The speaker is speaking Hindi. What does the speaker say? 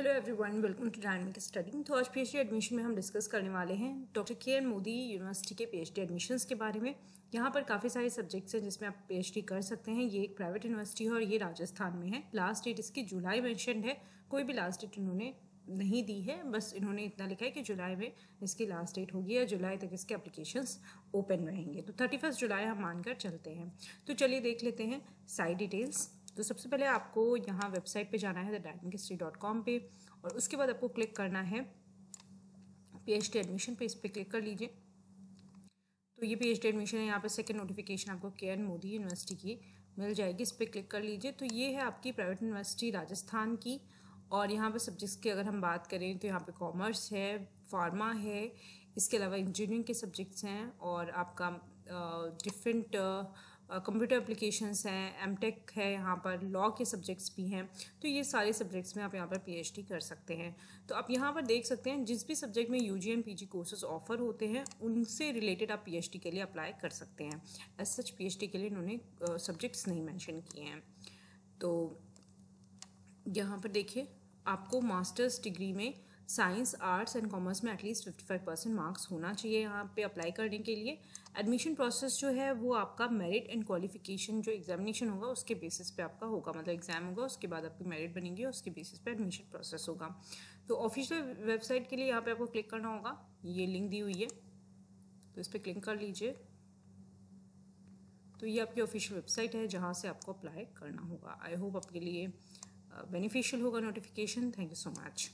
Hello everyone, welcome to dynamic study. तो आज पीएचडी एडमिशन में हम डिस्कस करने वाले हैं डॉक्टर के.एन. मोदी यूनिवर्सिटी के पीएचडी एडमिशन्स के बारे में। यहाँ पर काफ़ी सारे सब्जेक्ट्स हैं जिसमें आप पीएचडी कर सकते हैं। ये एक प्राइवेट यूनिवर्सिटी है और ये राजस्थान में है। लास्ट डेट इसकी जुलाई मेंशन्ड है, कोई भी लास्ट डेट इन्होंने नहीं दी है, बस इन्होंने इतना लिखा है कि जुलाई में इसकी लास्ट डेट होगी और जुलाई तक इसके एप्लीकेशंस ओपन रहेंगे। तो 31 जुलाई हम मानकर चलते हैं। तो चलिए देख लेते हैं सारी डिटेल्स। तो सबसे पहले आपको यहाँ वेबसाइट पे जाना है thedynaamicstudy.com पे, और उसके बाद आपको क्लिक करना है पीएचडी एडमिशन पे। इस पर क्लिक कर लीजिए। तो ये पीएचडी एडमिशन है। यहाँ पर सेकंड नोटिफिकेशन आपको के.एन. मोदी यूनिवर्सिटी की मिल जाएगी, इस पर क्लिक कर लीजिए। तो ये है आपकी प्राइवेट यूनिवर्सिटी राजस्थान की, और यहाँ पर सब्जेक्ट्स की अगर हम बात करें तो यहाँ पे कॉमर्स है, फार्मा है, इसके अलावा इंजीनियरिंग के सब्जेक्ट्स हैं, और आपका डिफरेंट कंप्यूटर एप्लीकेशंस हैं, एम.टेक है, यहाँ पर लॉ के सब्जेक्ट्स भी हैं। तो ये सारे सब्जेक्ट्स में आप यहाँ पर पीएचडी कर सकते हैं। तो आप यहाँ पर देख सकते हैं जिस भी सब्जेक्ट में UG and PG courses offer होते हैं उनसे रिलेटेड आप पीएचडी के लिए अप्लाई कर सकते हैं। एज सच पीएचडी के लिए इन्होंने सब्जेक्ट्स नहीं मैंशन किए हैं। तो यहाँ पर देखिए, आपको मास्टर्स डिग्री में साइंस, आर्ट्स एंड कॉमर्स में एटलीस्ट 55% मार्क्स होना चाहिए। यहाँ पे अप्लाई करने के लिए एडमिशन प्रोसेस जो है वो आपका मेरिट एंड क्वालिफिकेशन जो एग्जामिनेशन होगा उसके बेसिस पे आपका होगा, मतलब एग्जाम होगा, उसके बाद आपकी मेरिट बनेगी और उसके बेसिस पे एडमिशन प्रोसेस होगा। तो ऑफिशियल वेबसाइट के लिए यहाँ पर आपको क्लिक करना होगा, ये लिंक दी हुई है, तो इस पर क्लिक कर लीजिए। तो ये आपकी ऑफिशियल वेबसाइट है जहाँ से आपको अप्लाई करना होगा। आई होप आपके लिए बेनिफिशियल होगा notification. Thank you so much.